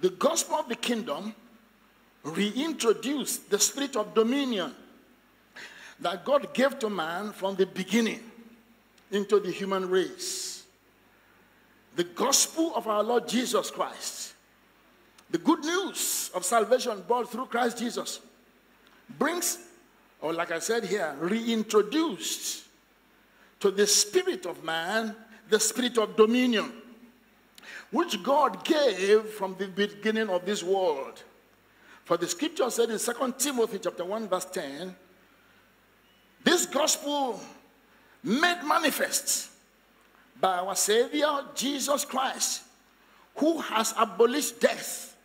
The gospel of the kingdom reintroduced the spirit of dominion that God gave to man from the beginning into the human race. The gospel of our Lord Jesus Christ, the good news of salvation brought through Christ Jesus, brings, or like I said here, reintroduced to the spirit of man, the spirit of dominion, which God gave from the beginning of this world. For the scripture said in 2 Timothy chapter 1 verse 10, this gospel made manifest by our Savior Jesus Christ, who has abolished death,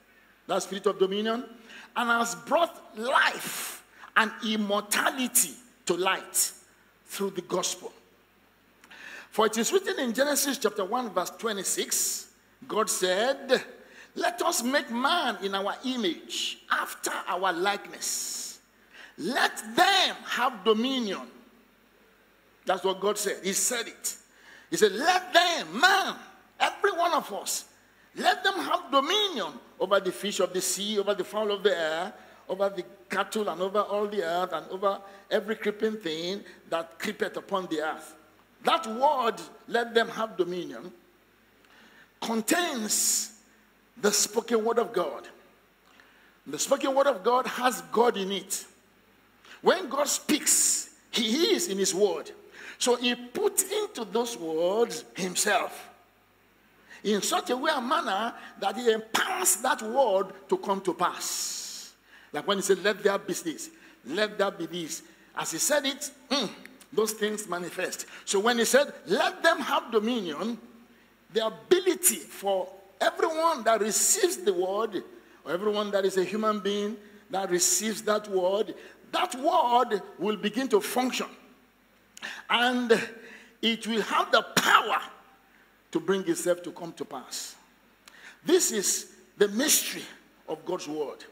that spirit of dominion, and has brought life and immortality to light through the gospel. For it is written in Genesis chapter 1 verse 26, God said, let us make man in our image, after our likeness. Let them have dominion. That's what God said. He said it. He said, let them, man, every one of us, let them have dominion over the fish of the sea, over the fowl of the air, over the cattle, and over all the earth, and over every creeping thing that creepeth upon the earth. That word, let them have dominion, contains the spoken word of God. The spoken word of God has God in it. When God speaks, he is in his word. So he put into those words himself in such a way and manner that he empowers that word to come to pass. Like when he said, let there be this, let there be this. As he said it, those things manifest. So when he said, let them have dominion, the ability for everyone that receives the word, or everyone that is a human being that receives that word will begin to function. And it will have the power to bring itself to come to pass. This is the mystery of God's word.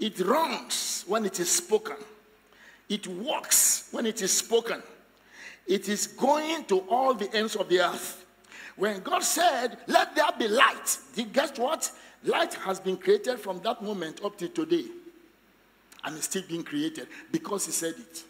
It runs when it is spoken. It works when it is spoken. It is going to all the ends of the earth. When God said, let there be light, guess what? Light has been created from that moment up to today. And it's still being created because he said it.